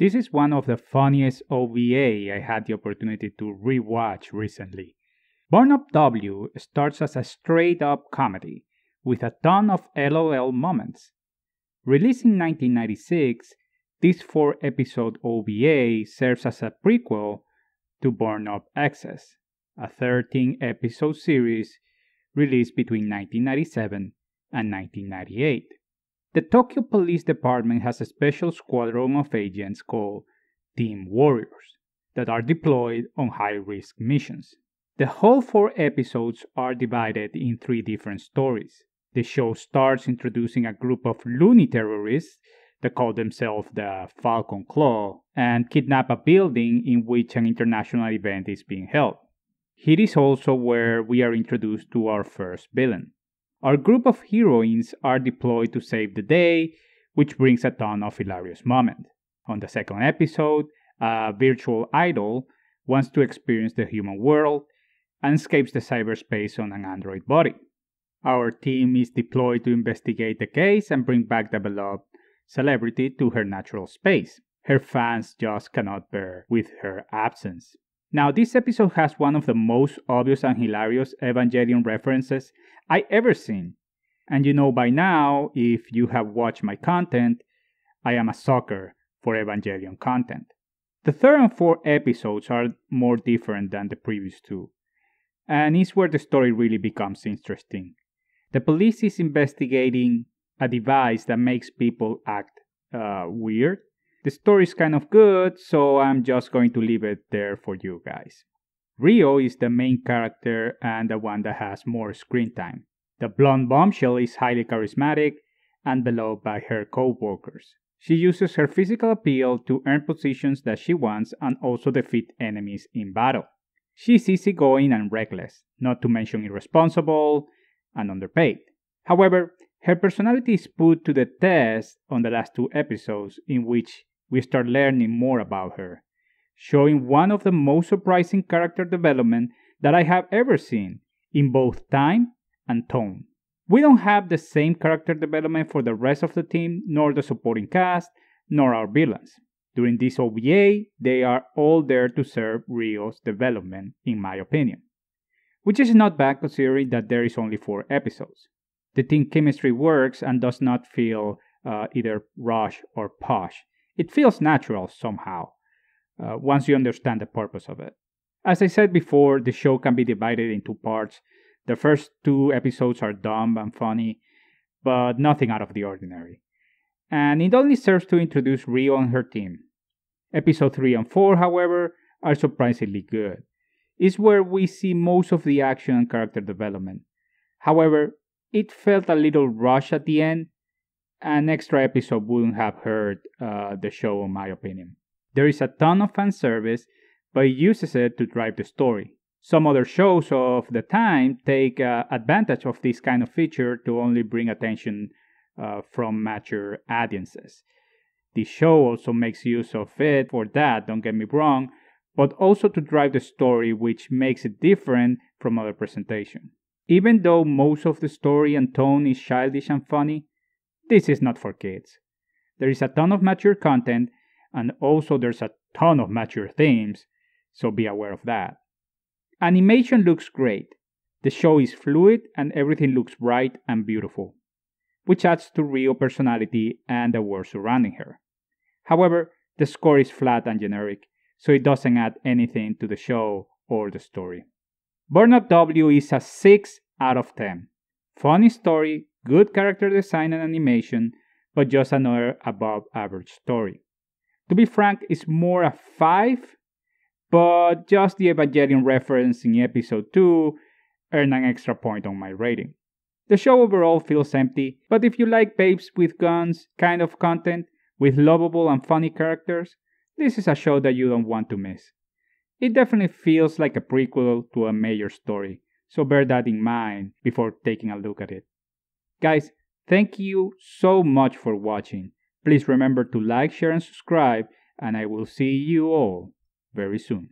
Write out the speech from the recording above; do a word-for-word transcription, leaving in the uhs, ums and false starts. This is one of the funniest O V A I had the opportunity to rewatch recently. Burn Up W starts as a straight-up comedy, with a ton of LOL moments. Released in nineteen ninety-six, this four-episode O V A serves as a prequel to Burn Up Excess, a thirteen-episode series released between nineteen ninety-seven and nineteen ninety-eight. The Tokyo Police Department has a special squadron of agents called Team Warriors that are deployed on high-risk missions. The whole four episodes are divided in three different stories. The show starts introducing a group of loony terrorists that call themselves the Falcon Claw and kidnap a building in which an international event is being held. Here is also where we are introduced to our first villain. Our group of heroines are deployed to save the day, which brings a ton of hilarious moments. On the second episode, a virtual idol wants to experience the human world and escapes the cyberspace on an android body. Our team is deployed to investigate the case and bring back the beloved celebrity to her natural space. Her fans just cannot bear with her absence. Now, this episode has one of the most obvious and hilarious Evangelion references I ever seen. And you know by now, if you have watched my content, I am a sucker for Evangelion content. The third and fourth episodes are more different than the previous two, and it's where the story really becomes interesting. The police is investigating a device that makes people act uh, weird. The story is kind of good, so I'm just going to leave it there for you guys. Rio is the main character and the one that has more screen time. The blonde bombshell is highly charismatic and beloved by her co-workers. She uses her physical appeal to earn positions that she wants and also defeat enemies in battle. She's easygoing and reckless, not to mention irresponsible and underpaid. However, her personality is put to the test on the last two episodes, in which we start learning more about her, showing one of the most surprising character development that I have ever seen in both time and tone. We don't have the same character development for the rest of the team, nor the supporting cast, nor our villains. During this O V A, they are all there to serve Rio's development, in my opinion, which is not bad considering that there is only four episodes. The team chemistry works and does not feel uh, either rushed or posh. It feels natural somehow, uh, once you understand the purpose of it. As I said before, the show can be divided into parts. The first two episodes are dumb and funny, but nothing out of the ordinary. And it only serves to introduce Rio and her team. Episode three and four, however, are surprisingly good. It's where we see most of the action and character development. However, it felt a little rushed at the end. An extra episode wouldn't have hurt uh, the show, in my opinion. There is a ton of fan service, but it uses it to drive the story. Some other shows of the time take uh, advantage of this kind of feature to only bring attention uh, from mature audiences. The show also makes use of it for that, don't get me wrong, but also to drive the story, which makes it different from other presentations. Even though most of the story and tone is childish and funny, this is not for kids. There is a ton of mature content, and also there's a ton of mature themes, so be aware of that. Animation looks great. The show is fluid and everything looks bright and beautiful, which adds to Rio's personality and the world surrounding her. However, the score is flat and generic, so it doesn't add anything to the show or the story. Burn Up W is a six out of ten. Funny story, good character design and animation, but just another above average story. To be frank, it's more a five, but just the Evangelion reference in episode two earned an extra point on my rating. The show overall feels empty, but if you like babes with guns kind of content, with lovable and funny characters, this is a show that you don't want to miss. It definitely feels like a prequel to a major story, so bear that in mind before taking a look at it. Guys, thank you so much for watching. Please remember to like, share, and subscribe, and I will see you all very soon.